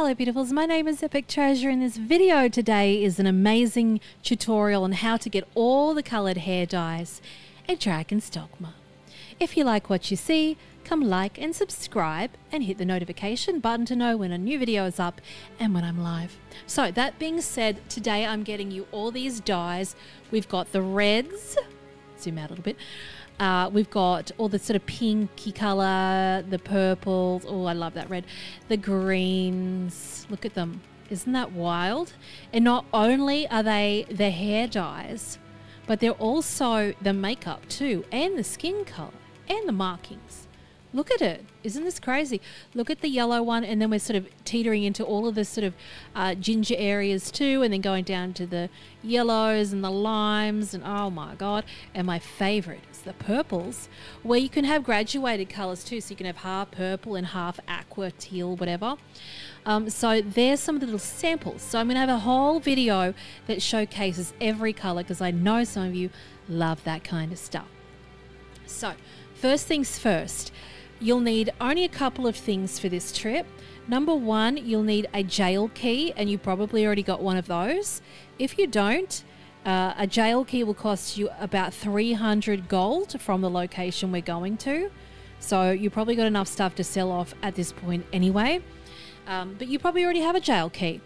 Hello beautifuls, my name is Epic Treasure and this video today is an amazing tutorial on how to get all the coloured hair dyes at Dragon's Dogma. If you like what you see, come like and subscribe and hit the notification button to know when a new video is up and when I'm live. So that being said, today I'm getting you all these dyes. We've got the reds, zoom out a little bit. We've got all the sort of pinky colour, the purples, oh I love that red, the greens, look at them, isn't that wild? And not only are they the hair dyes, but they're also the makeup too, and the skin colour, and the markings. Look at it, isn't this crazy? Look at the yellow one, and then we're sort of teetering into all of the sort of ginger areas too, and then going down to the yellows and the limes, and oh my god, and my favourite. The purples, where you can have graduated colors too, so you can have half purple and half aqua, teal, whatever. So there's some little samples. So I'm going to have a whole video that showcases every color because I know some of you love that kind of stuff. So first things first, you'll need only a couple of things for this trip. Number one, you'll need a jail key, and you probably already got one of those. If you don't, a jail key will cost you about 300 gold from the location we're going to. So you probably got enough stuff to sell off at this point anyway. But you probably already have a jail key.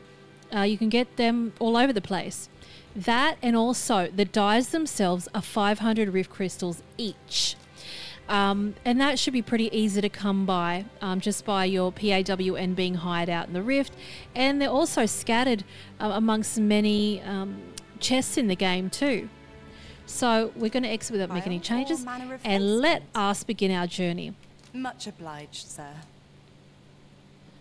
You can get them all over the place. That, and also the dyes themselves are 500 Rift Crystals each. And that should be pretty easy to come by just by your PAWN being hired out in the Rift. And they're also scattered amongst many... chests in the game too. So we're going to exit without making any changes and let us begin our journey. Much obliged, sir.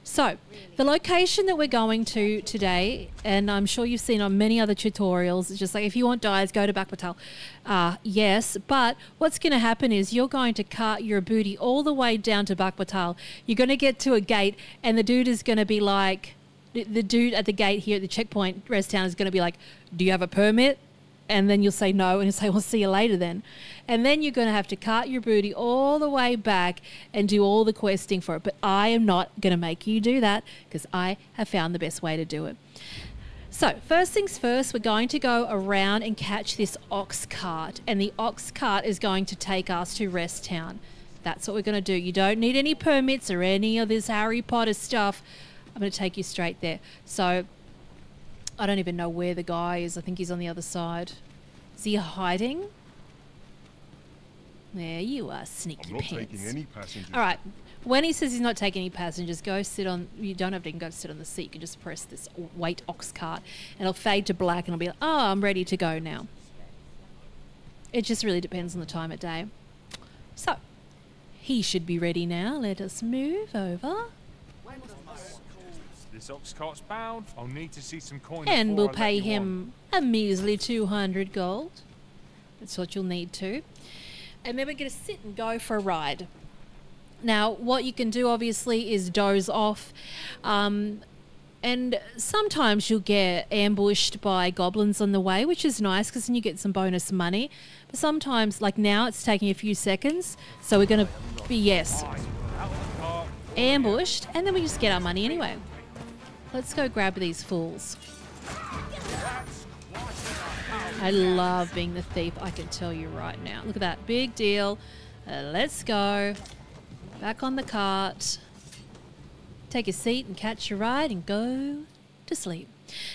So the location that we're going to today, and I'm sure you've seen on many other tutorials, it's just like if you want dyes, go to Bakbattahl. Yes, but what's going to happen is you're going to cart your booty all the way down to Bakbattahl. You're going to get to a gate and the dude is going to be like, the dude at the gate here at the checkpoint, Rest Town, is going to be like, do you have a permit? And then you'll say no, and he'll say, well, see you later then. And then you're going to have to cart your booty all the way back and do all the questing for it. But I am not going to make you do that because I have found the best way to do it. So first things first, we're going to go around and catch this ox cart. And the ox cart is going to take us to Rest Town. That's what we're going to do. You don't need any permits or any of this Harry Potter stuff. I'm going to take you straight there. So I don't even know where the guy is. I think he's on the other side. Is he hiding? There you are, sneaky I'm not pants. Taking any passengers. All right. When he says he's not taking any passengers, go sit on... You don't have to even go sit on the seat. You can just press this wait ox cart and it'll fade to black and it'll be like, oh, I'm ready to go now. It just really depends on the time of day. So he should be ready now. Let us move over. This ox cart's bound. I'll need to see some coins. And we'll pay him a measly 200 gold. That's what you'll need to. And then we're going to sit and go for a ride. Now, what you can do, obviously, is doze off. And sometimes you'll get ambushed by goblins on the way, which is nice because then you get some bonus money. But sometimes, like now, it's taking a few seconds. So we're going to be, yes, ambushed. And then we just get our money anyway. Let's go grab these fools. I love being the thief, I can tell you right now. Look at that, big deal. Let's go. Back on the cart. Take a seat and catch your ride and go to sleep.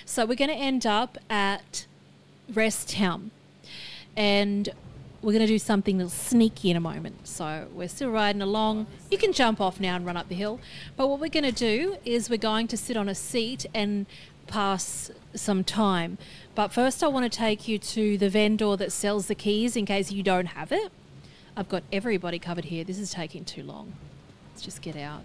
So we're going to end up at Rest Town. And we're going to do something that's sneaky in a moment. So we're still riding along. You can jump off now and run up the hill. But what we're going to do is we're going to sit on a seat and pass some time. But first I want to take you to the vendor that sells the keys in case you don't have it. I've got everybody covered here. This is taking too long. Let's just get out.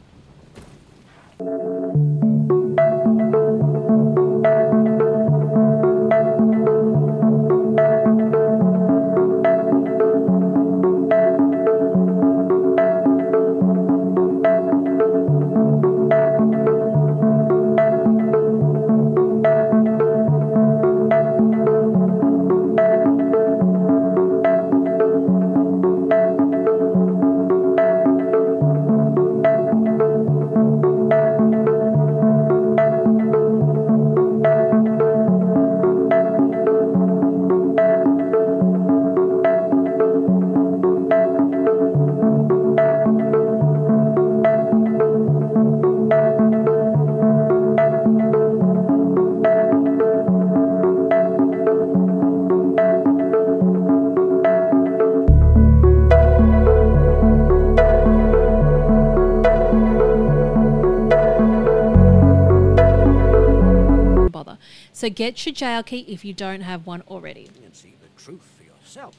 So get Shijiaki if you don't have one already. And see the truth for yourself.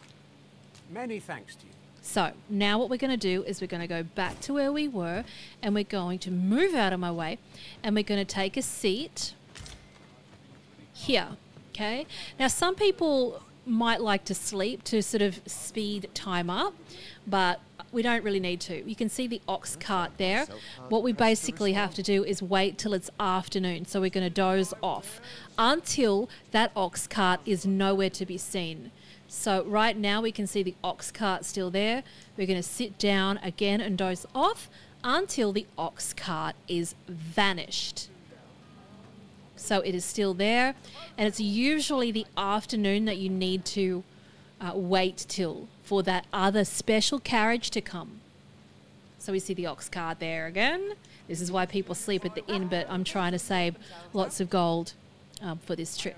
Many thanks to you. So now what we're going to do is we're going to go back to where we were, and we're going to move out of my way, and we're going to take a seat here. Okay. Now some people might like to sleep to sort of speed time up, but we don't really need to. You can see the ox cart there. What we basically have to do is wait till it's afternoon. So we're going to doze off until that ox cart is nowhere to be seen. So right now we can see the ox cart still there. We're going to sit down again and doze off until the ox cart is vanished. So it is still there, and it's usually the afternoon that you need to wait till for that other special carriage to come. So we see the ox cart there again. This is why people sleep at the inn, but I'm trying to save lots of gold for this trip.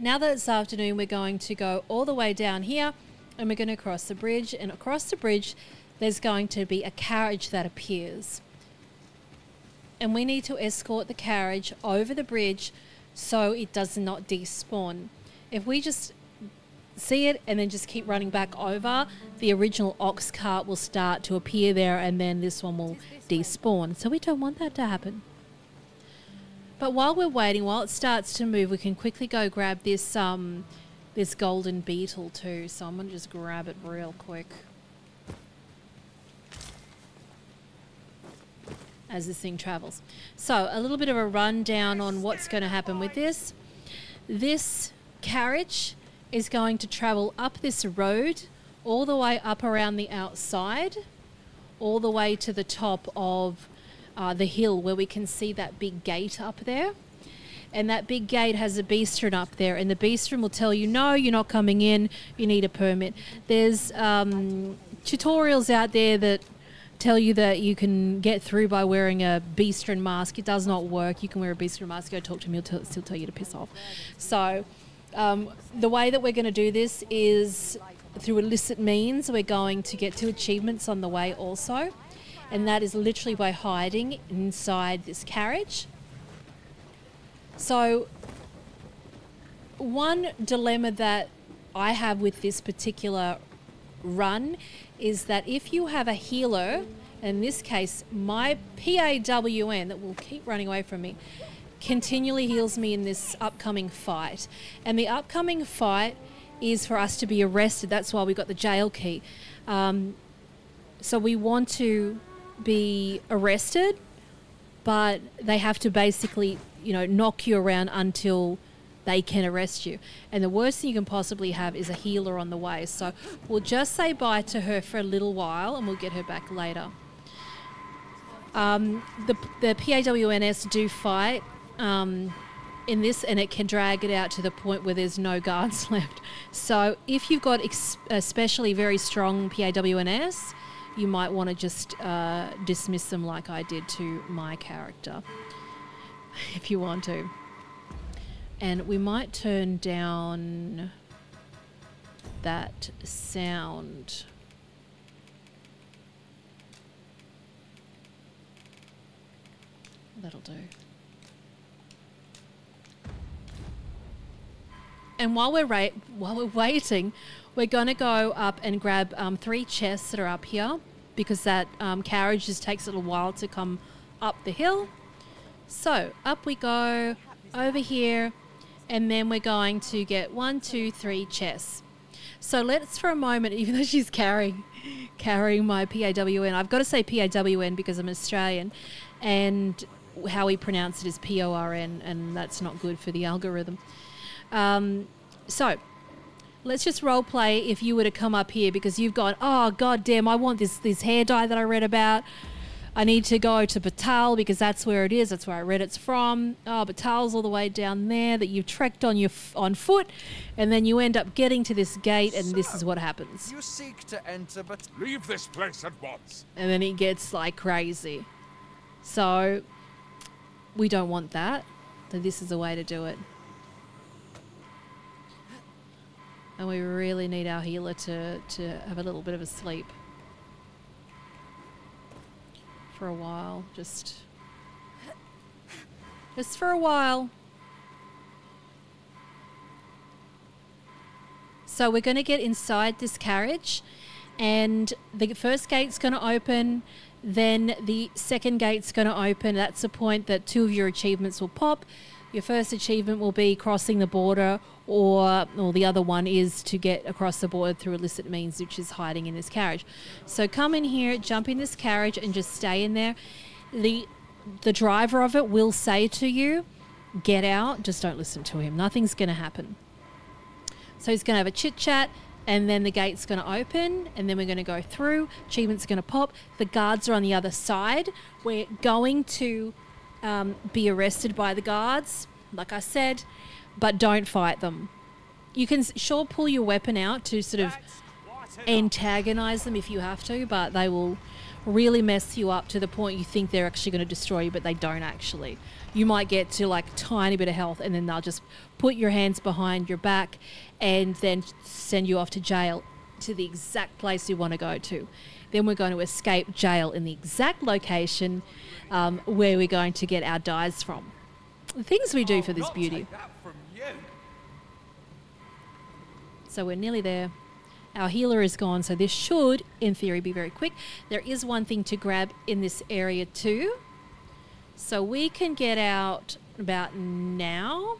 Now that it's afternoon, we're going to go all the way down here, and we're going to cross the bridge, and across the bridge there's going to be a carriage that appears. And we need to escort the carriage over the bridge so it does not despawn. If we just see it and then just keep running back over, the original ox cart will start to appear there, and then this one will despawn. So we don't want that to happen. But while we're waiting, while it starts to move, we can quickly go grab this, this golden beetle too. So I'm going to just grab it real quick, as this thing travels. So a little bit of a rundown on what's going to happen with this. This carriage is going to travel up this road, all the way up around the outside, all the way to the top of the hill where we can see that big gate up there. And that big gate has a Beastren up there, and the Beastren will tell you, no, you're not coming in, you need a permit. There's tutorials out there that tell you that you can get through by wearing a Beastren mask. It does not work. You can wear a Beastren mask, go talk to him, he'll still tell you to piss off. So the way that we're going to do this is through illicit means. We're going to get 2 achievements on the way also, and that is literally by hiding inside this carriage. So one dilemma that I have with this particular run is that if you have a healer, in this case my PAWN that will keep running away from me, continually heals me in this upcoming fight. And the upcoming fight is for us to be arrested. That's why we got the jail key. So we want to be arrested, but they have to basically, you know, knock you around until they can arrest you. And the worst thing you can possibly have is a healer on the way. So we'll just say bye to her for a little while, and we'll get her back later. The PAWNs do fight in this, and it can drag it out to the point where there's no guards left. So if you've got especially very strong PAWNs, you might want to just dismiss them like I did to my character, if you want to. And we might turn down that sound. That'll do. And while we're waiting, we're going to go up and grab 3 chests that are up here, because that carriage just takes a little while to come up the hill. So up we go over here. And then we're going to get 1, 2, 3 chests. So let's for a moment, even though she's carrying my PAWN, I've got to say PAWN because I'm Australian, and how we pronounce it is PORN, and that's not good for the algorithm. So let's just role play if you were to come up here because you've gone, oh god damn, I want this hair dye that I read about. I need to go to Bakbattahl because that's where it is. That's where I read it's from. Oh, Bakbattahl's all the way down there that you've trekked on foot, and then you end up getting to this gate, and so this is what happens. You seek to enter, but leave this place at once. And then it gets like crazy. So we don't want that. So this is a way to do it. And we really need our healer to have a little bit of a sleep for a while, just Just for a while. So we're going to get inside this carriage, and the first gate's going to open, then the second gate's going to open. That's the point that two of your achievements will pop. Your first achievement will be crossing the border, or the other one is to get across the border through illicit means, which is hiding in this carriage. So come in here, jump in this carriage, and just stay in there. The driver of it will say to you, get out, just don't listen to him. Nothing's going to happen. So he's going to have a chit-chat, and then the gate's going to open, and then we're going to go through. Achievement's going to pop. The guards are on the other side. We're going to be arrested by the guards, like I said, but don't fight them. You can sure pull your weapon out to sort of antagonize them if you have to, but they will really mess you up to the point you think they're actually going to destroy you, but they don't actually. You might get to like a tiny bit of health, and then they'll just put your hands behind your back and then send you off to jail, to the exact place you want to go to. Then we're going to escape jail in the exact location where we're going to get our dyes from. The things we do for this beauty. So we're nearly there. Our healer is gone, so this should, in theory, be very quick. There is one thing to grab in this area too. So we can get out about now.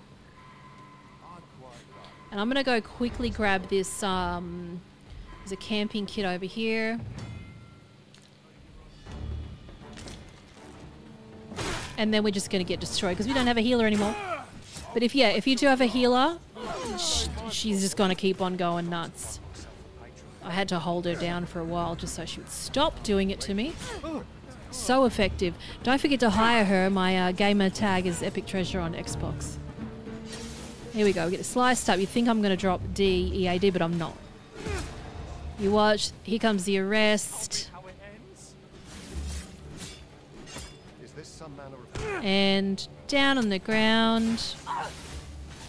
And I'm going to go quickly grab this. There's a camping kit over here. And then we're just going to get destroyed because we don't have a healer anymore. But if you do have a healer, she's just going to keep on going nuts. I had to hold her down for a while just so she would stop doing it to me. So effective. Don't forget to hire her. My gamer tag is Epic Treasure on Xbox. Here we go. We get sliced up. You think I'm going to drop DEAD, but I'm not. You watch. Here comes the arrest. And down on the ground.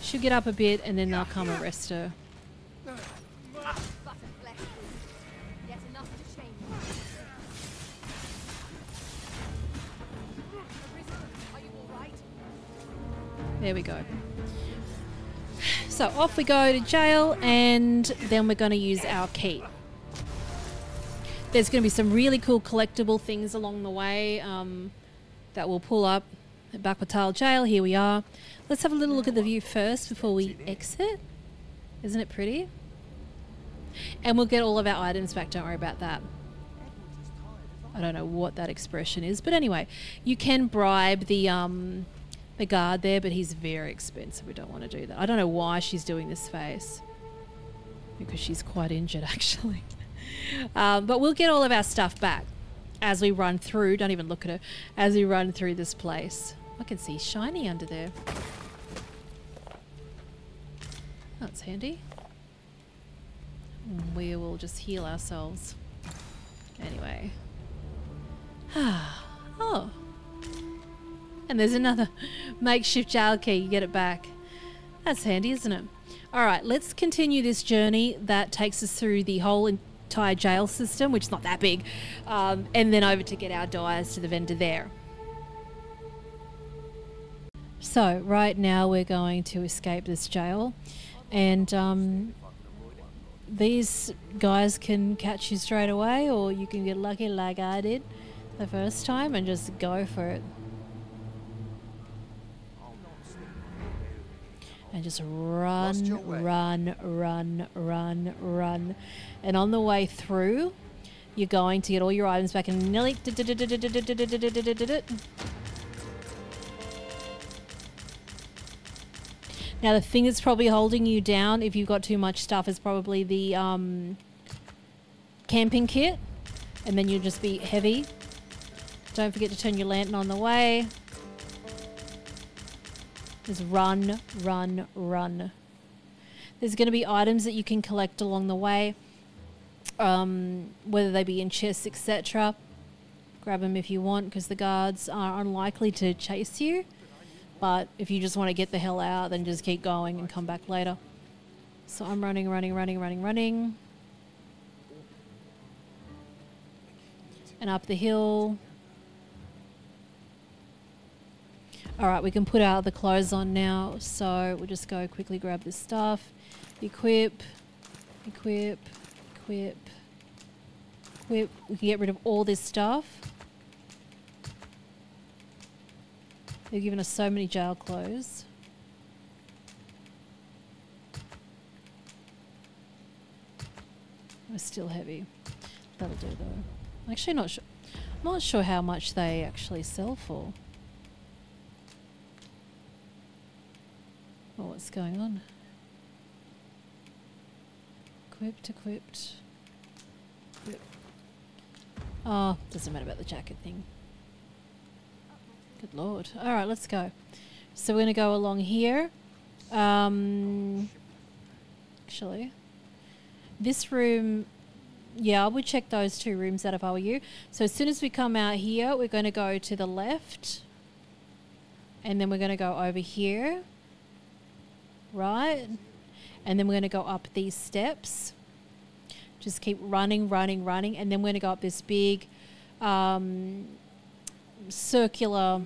She'll get up a bit and then they'll come arrest her. There we go. So off we go to jail, and then we're going to use our key. There's going to be some really cool collectible things along the way that will pull up at Bakbattahl Jail. Here we are. Let's have a little look at the view first before we exit. Isn't it pretty? And we'll get all of our items back. Don't worry about that. I don't know what that expression is, but anyway, you can bribe the guard there, but he's very expensive. We don't want to do that. I don't know why she's doing this face, because she's quite injured actually. But we'll get all of our stuff back as we run through. Don't even look at her. As we run through this place, I can see shiny under there. That's handy. We will just heal ourselves anyway. Oh. And there's another makeshift jail key. You get it back. That's handy, isn't it? All right, let's continue this journey that takes us through the whole entire jail system, which is not that big, and then over to get our dyes to the vendor there. So right now we're going to escape this jail, and these guys can catch you straight away, or you can get lucky like I did the first time and just go for it. And just run. And on the way through, you're going to get all your items back and nearly... Now the thing that's probably holding you down if you've got too much stuff is probably the camping kit. And then you'll just be heavy. Don't forget to turn your lantern on the way. Just run. There's going to be items that you can collect along the way, whether they be in chests, etc. Grab them if you want, because the guards are unlikely to chase you. But if you just want to get the hell out, then just keep going and come back later. So I'm running. And up the hill. Alright, we can put our other clothes on now, so we'll just go quickly grab this stuff. Equip. We can get rid of all this stuff. They've given us so many jail clothes. We're still heavy. That'll do though. I'm actually not sure. I'm not sure how much they actually sell for. Oh, what's going on? Equipped. Oh, doesn't matter about the jacket thing. Good lord. Alright, let's go. So we're going to go along here. Actually, this room... Yeah, I would check those two rooms out if I were you. So as soon as we come out here, we're going to go to the left. And then we're going to go over here. Right? And then we're going to go up these steps. Just keep running. And then we're going to go up this big circular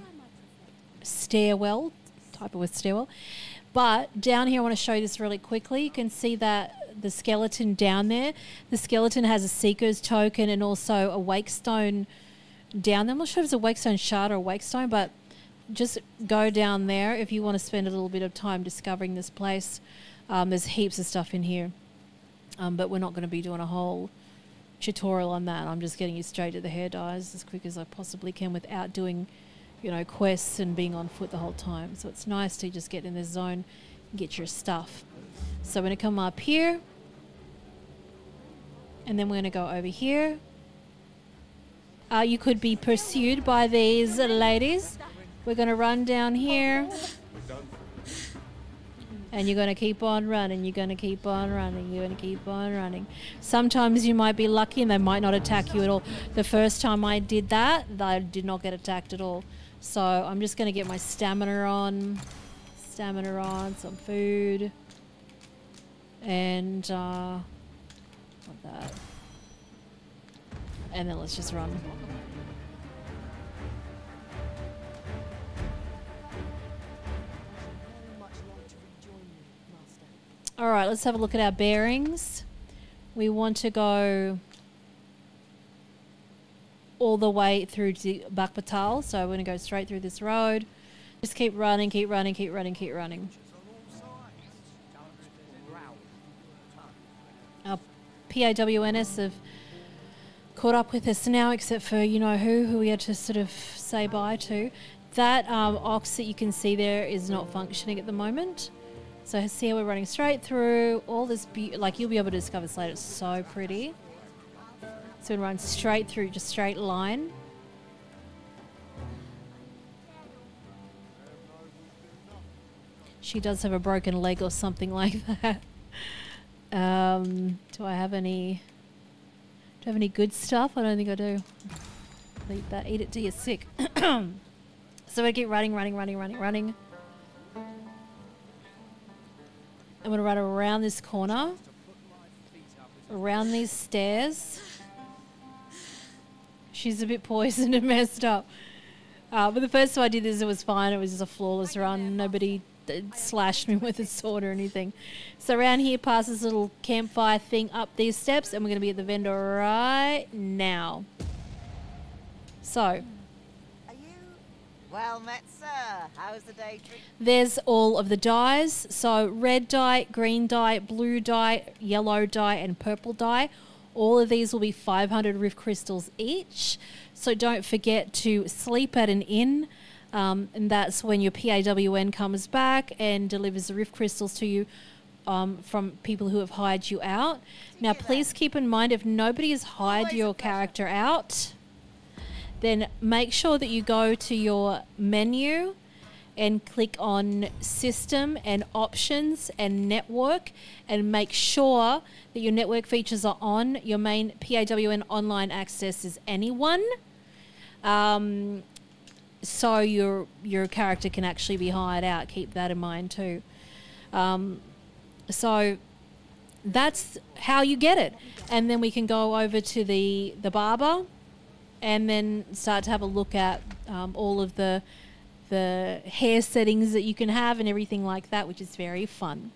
stairwell. Type of word stairwell. But down here, I want to show you this really quickly. You can see that the skeleton down there. The skeleton has a Seeker's token and also a Wake Stone down there. I'm not sure if it's a Wake Stone shard or a Wake Stone, but just go down there if you want to spend a little bit of time discovering this place. There's heaps of stuff in here, but we're not going to be doing a whole tutorial on that. I'm just getting you straight to the hair dyes as quick as I possibly can without doing, you know, quests and being on foot the whole time. So it's nice to just get in this zone and get your stuff. So we're going to come up here, and then we're going to go over here. You could be pursued by these ladies. We're going to run down here, and you're going to keep on running, Sometimes you might be lucky and they might not attack you at all. The first time I did that, I did not get attacked at all. So I'm just going to get my stamina on, some food. And, like that. And then let's just run. Alright, let's have a look at our bearings. We want to go all the way through to Bakbattahl, so we're going to go straight through this road. Just keep running, keep running. Our PAWNs have caught up with us now, except for you know who we had to sort of say bye to. That ox that you can see there is not functioning at the moment. So see how we're running straight through all this beauty. Like you'll be able to discover this later. It's so pretty. So we run straight through, just straight line. She does have a broken leg or something like that. Do I have any? Do I have any good stuff? I don't think I do. Leave that. Eat it till you're sick. So I keep running. I'm gonna run around this corner, around these stairs. She's a bit poisoned and messed up. But the first time I did this, it was fine. It was just a flawless run. Nobody slashed me with a sword or anything. So around here, past this little campfire thing, up these steps, and we're going to be at the vendor right now. So, are you well met, sir? How's the day treating? There's all of the dyes. So red dye, green dye, blue dye, yellow dye, and purple dye. All of these will be 500 Rift Crystals each. So don't forget to sleep at an inn. And that's when your PAWN comes back and delivers the Rift Crystals to you from people who have hired you out. Now, please keep in mind, if nobody has hired your character out, then make sure that you go to your menu and click on System and Options and Network and make sure that your network features are on. Your main PAWN online access is anyone. So your character can actually be hired out. Keep that in mind too. So that's how you get it. And then we can go over to the barber and then start to have a look at all of the the hair settings that you can have and everything like that, which is very fun.